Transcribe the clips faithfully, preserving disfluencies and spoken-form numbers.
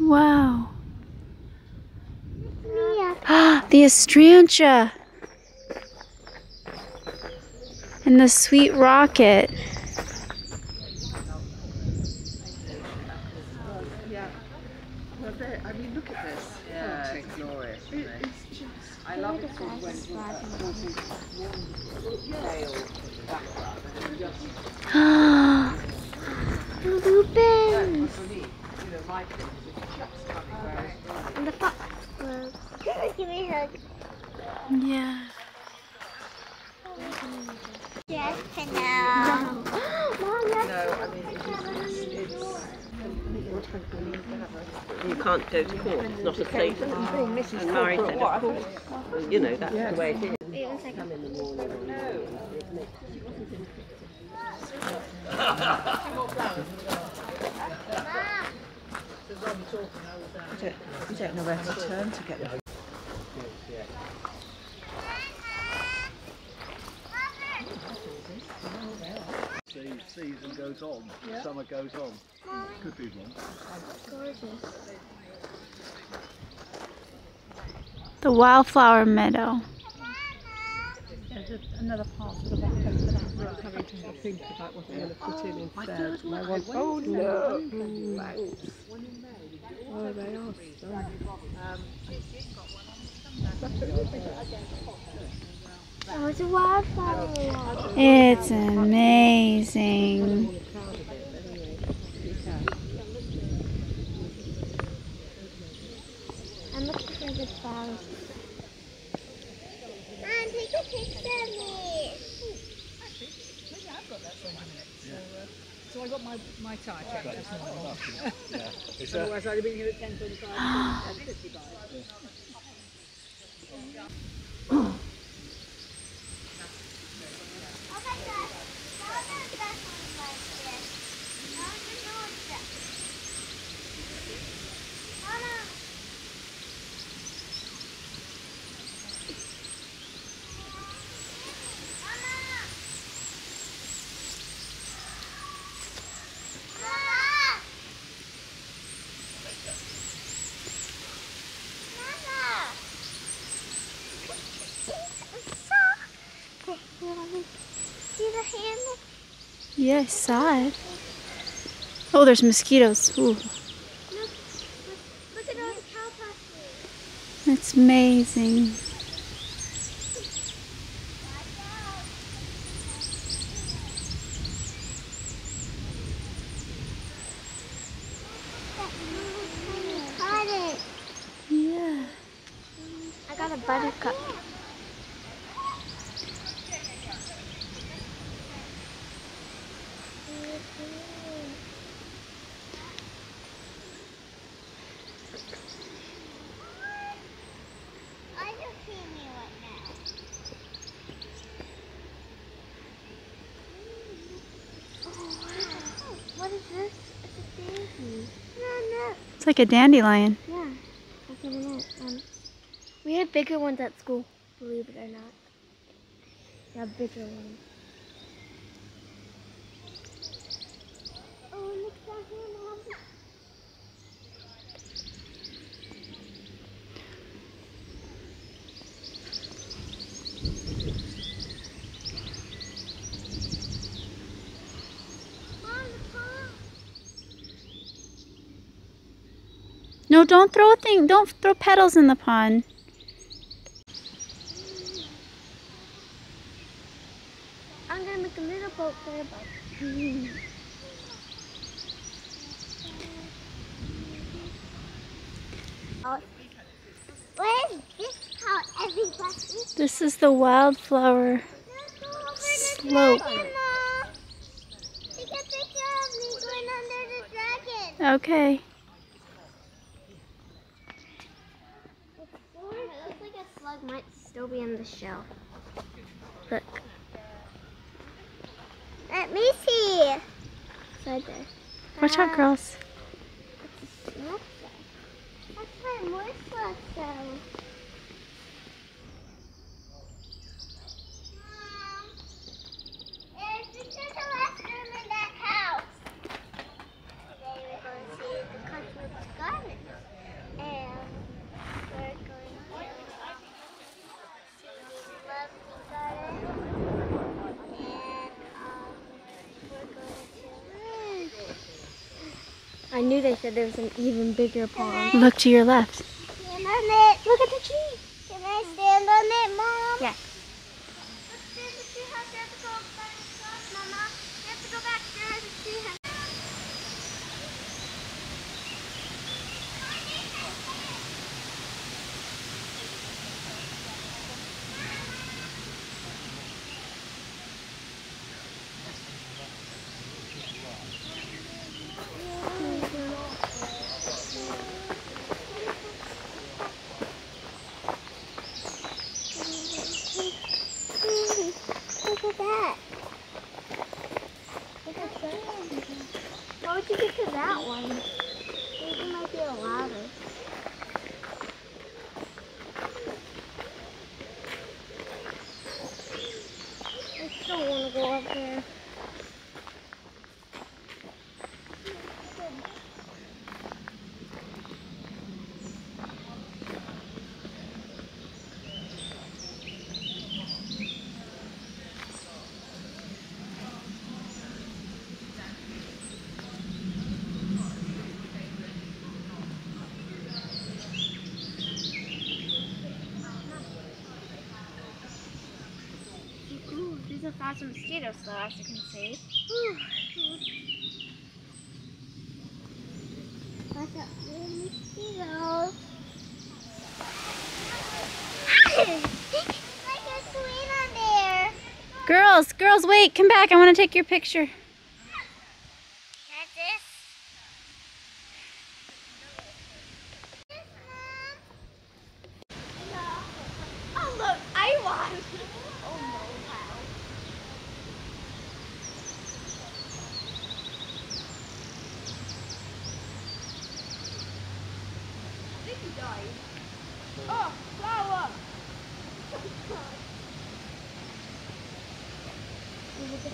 Wow. Ah, the Astrantia. And the sweet rocket. Yeah. Well, there, I mean, look at this. Yeah, it's glorious. It, it's just I love it when it's one Lupins! And the fox. Give me a hug. Yeah. Yes, hello. Mom, that's no, I mean, it's, it's, it's, you can't go to court, it's not a safe and Murray said, of course. You know, that's yes. the way it is. It was like come in the morning. No. You don't know where to turn to get them. Season goes on, yeah. Summer goes on. Hi. Could be wrong. Gorgeous. The wildflower meadow. There's another part of the back of that I was having to think about what I'm going to put in instead. Oh no! Oh, they are stunning. Oh, it's a wildflower. It's amazing. I'm looking for the flowers. Mom, take a picture of me. Actually, I've got that for one minute. So, uh, so I got my, my tie checked. Right. Oh. Yeah. Otherwise, I'd have been here at ten twenty-five. Yeah, I saw it. Oh, there's mosquitoes. Ooh. Look, look, look at all the cowpox. That's amazing. Got it. Yeah. I got a buttercup. It's like a dandelion. Yeah, I don't know. Um, we had bigger ones at school, believe it or not. We had bigger ones. Oh, look down here, Mom. No, don't throw a thing. Don't throw petals in the pond. I'm gonna make a little boat for a boat. What is this called, everybody? This is the wildflower slope. Take a picture of me going under the dragon. Okay. Might still be in the shell. Look. Let me see. Right there. Watch out, girls. That's a slug. That's where more slugs go. Mom, there's just the last room in that house. Today we're going to see the Cosmic Garden. I knew they said there was an even bigger pond. Look to your left. Stand on it. Look at the tree. Can I stand on it, Mom? Yes. There's a tree house. You have to go back across, Mama. You have to go back. There is a tree house. Lots of mosquitoes though, as you can see. Ooh. Lots of mosquitoes. It's like a swing on there. Girls, girls, wait, come back. I want to take your picture. Can I have this? This, Mom? No. Oh, look, I want. Oh, no. Oh, flower! Can I put it? Can I put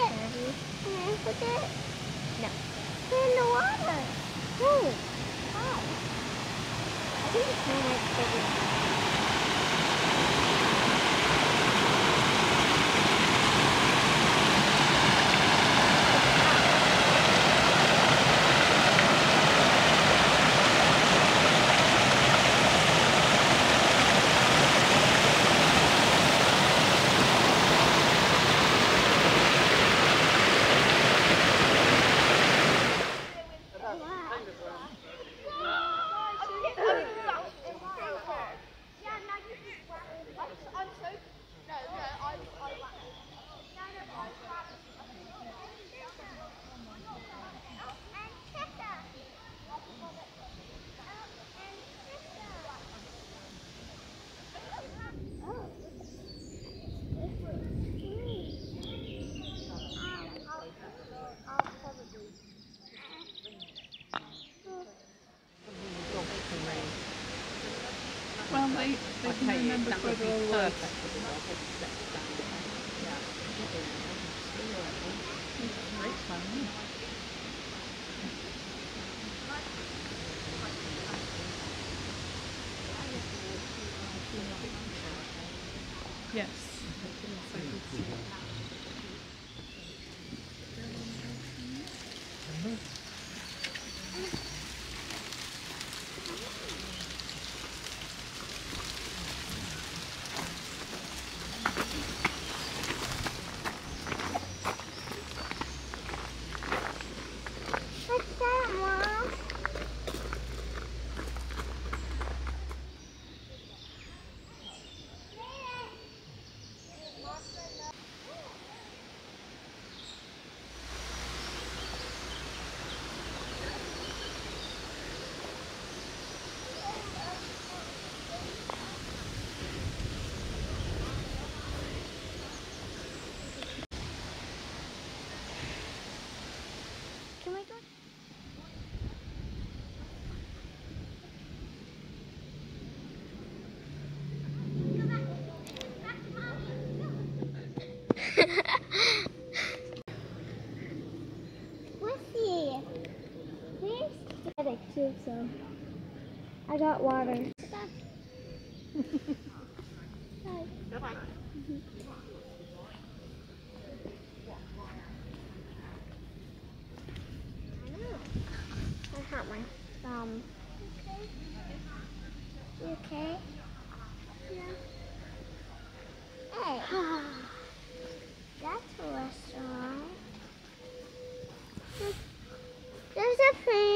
it? No. Put it in the water. No. How? I think it's not like it. Yes. So I got water. Bye-bye. about my thumb. Okay. You okay? Yeah. Hey. That's a restaurant. There's a thing.